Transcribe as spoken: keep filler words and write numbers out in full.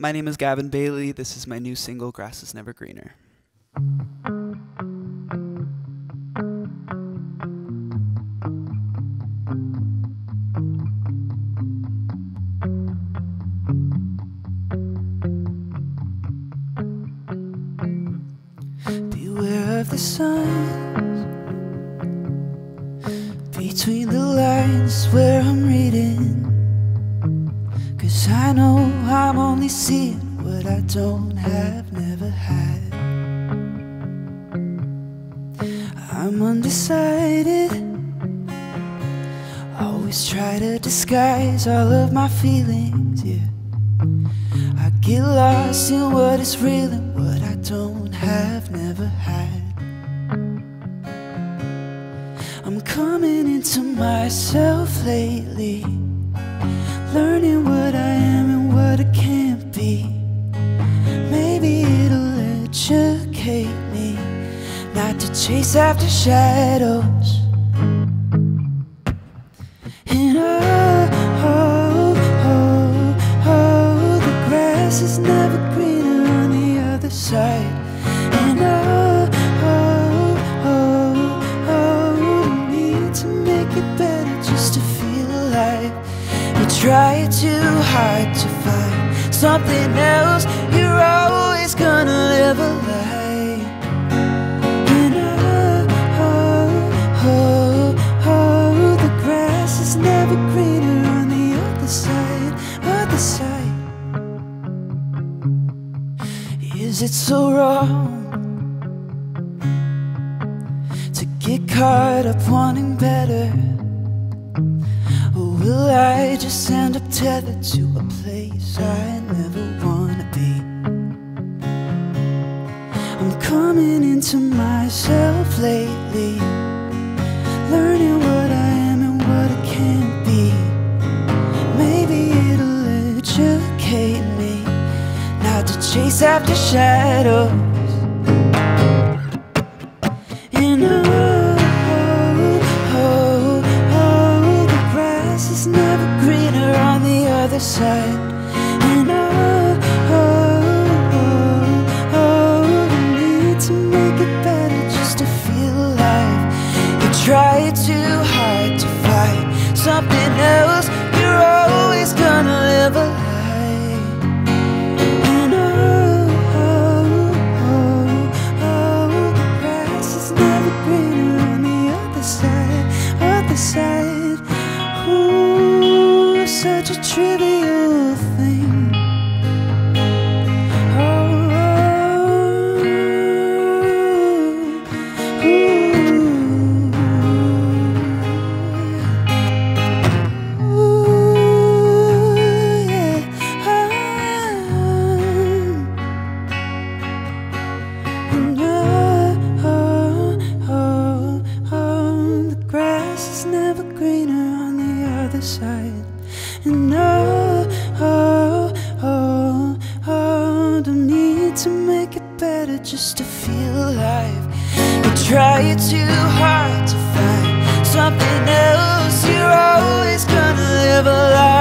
My name is Gavyn Bailey. This is my new single, Grass Is Never Greener. Beware of the signs between the lines where I'm reading, 'cause I know I'm only seeing what I don't have, never had. I'm undecided, always try to disguise all of my feelings, yeah. I get lost in what is real and what I don't have, never had. I'm coming into myself lately, learning what I am and what I can't be. Maybe it'll educate me not to chase after shadows. And oh, oh, oh, oh, the grass is never greener on the other side. And oh, oh, oh, oh, we need to make it better just to feel alive. Try too hard to find something else, you're always gonna live a lie. And oh, oh, oh, oh, the grass is never greener on the other side, other side. Is it so wrong to get caught up wanting better? Or will I just end up tethered to a place I never wanna be? I'm coming into myself lately, learning what I am and what I can't be. Maybe it'll educate me not to chase after shadows. Side. And oh, oh, oh, oh, we need to make it better just to feel alive. You try too hard to fight something else, you're always gonna live a lie. And oh, oh, oh, oh, the grass is never greener on the other side, other side. Ooh, such a trivial side. And oh, oh, oh, oh, don't need to make it better just to feel alive. You try too hard to find something else, you're always gonna live a lie.